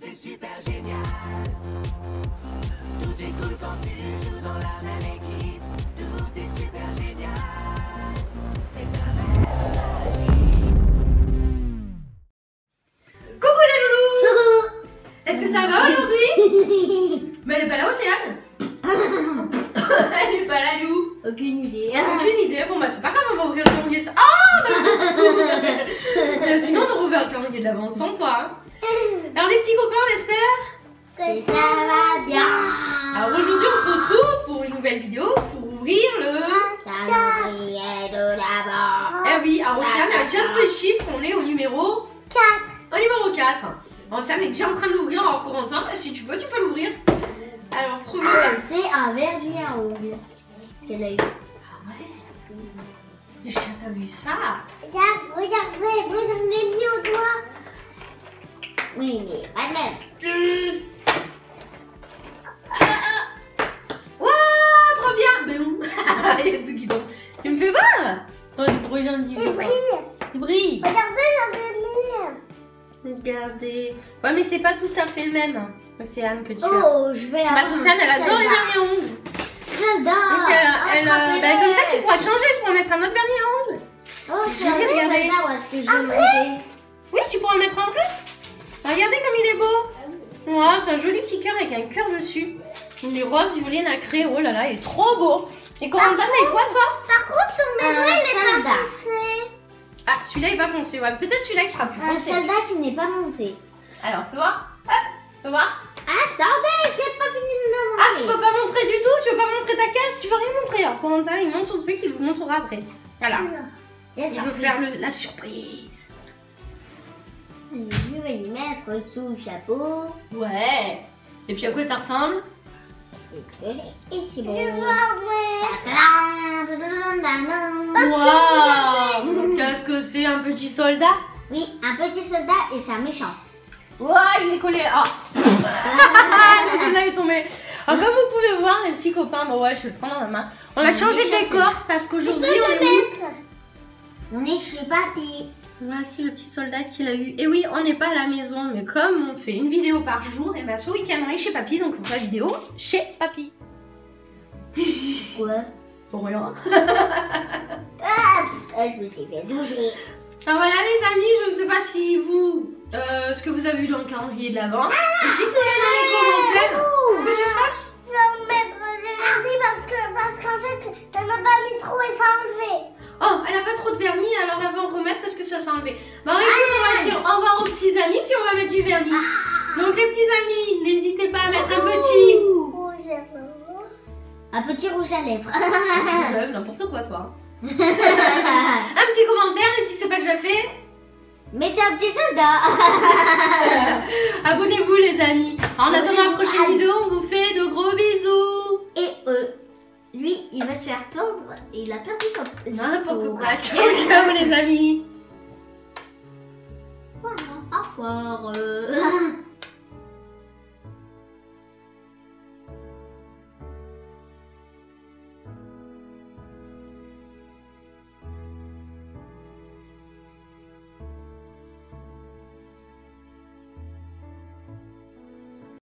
tout est super génial. Tout est cool quand tu joues dans la même équipe. Tout est super génial. C'est un rêve magique. Coucou les loulous. Coucou. Est-ce que ça va aujourd'hui? Mais elle est pas là, Océane. Elle est pas là, Lou. Aucune idée. Aucune idée. Bon bah c'est pas grave, on va ouvrir le calendrier. Sinon on ouvre le calendrier de l'avant sans toi. Alors les petits copains, on espère que ça va bien. Alors aujourd'hui on se retrouve pour une nouvelle vidéo pour ouvrir le calendrier de l'avant. Eh oui, alors Océane a déjà trouvé le chiffre, on est au numéro 4. Au numéro 4. Océane est déjà en train de l'ouvrir. Alors Corentin, si tu veux tu peux l'ouvrir. Alors trouve-le. C'est un verre bien rouge. Ce qu'elle a eu. Ah ouais. Déjà t'as vu ça? Regarde, regardez, vous en avez mis au doigt. Oui, mais allez. Waouh, trop bien. Mais où? Il y a tout guidon. Tu me fais voir? Oh, il est trop lundi. Il brille. Il brille. Regardez, j'en ai mis. Regardez. Ouais, mais c'est pas tout à fait le même. Océane, que tu veux. Oh, je vais avoir. Bah, Océane, elle adore les vernis ongles. J'adore. Donc, bah, comme ça, tu pourras changer. Tu pourras mettre un autre vernis ongles. Oh, je vais regarder. Après. Oui, tu pourras en mettre un plus. Regardez comme il est beau. Wow, c'est un joli petit cœur avec un cœur dessus. Il est rose, violet, nacré. Oh là là, il est trop beau. Et Corentin, t'as quoi toi? Par contre, son mélo, il est pas foncé. Ah, celui-là, il est pas foncé. Ouais, peut-être celui-là qui sera plus foncé. Un soldat qui n'est pas monté. Alors, fais voir. Hop, fais voir. Attendez, je n'ai pas fini de le montrer. Ah, tu peux pas montrer du tout? Tu veux pas montrer ta caisse? Tu veux rien montrer? Alors, Corentin, il montre son truc, il vous montrera après. Voilà. Je veux faire la surprise. Je vais y mettre sous le chapeau. Ouais. Et puis à quoi ça ressemble? Et c'est bon. Waouh. Qu'est-ce que c'est, un petit soldat? Oui, un petit soldat et c'est un méchant. Waouh, il est collé. Ah, celui-là est tombé. Alors, comme vous pouvez voir, les petits copains, bon ouais, je vais le prendre dans la main. On a changé de décor parce qu'aujourd'hui on est chez papy. Voici le petit soldat qu'il a eu. Et oui, on n'est pas à la maison, mais comme on fait une vidéo par jour, et bah ce week-end on est chez papy, donc on fait la vidéo chez papy. Quoi? Pour rien. Ah, je me suis fait doucher. Ah voilà les amis, je ne sais pas si vous, ce que vous avez eu dans le calendrier de l'avant. Dites-nous dans les commentaires. Que je sache. Non mais parce qu'en fait, t'en as pas mis trop et ça a enlevé. Oh, elle a pas trop de vernis, alors elle va en remettre parce que ça s'est enlevé. Bah écoute, on va dire au revoir aux petits amis, puis on va mettre du vernis. Donc les petits amis, n'hésitez pas à mettre un petit rouge à lèvres. N'importe quoi toi. Un petit commentaire, et si c'est pas que j'ai fait, mettez un petit soldat. Abonnez-vous les amis. En attendant la prochaine vidéo, on vous fait de gros bisous. Et lui, il va se faire pendre et il a perdu son truc. N'importe quoi, tu regardes les amis. Au revoir.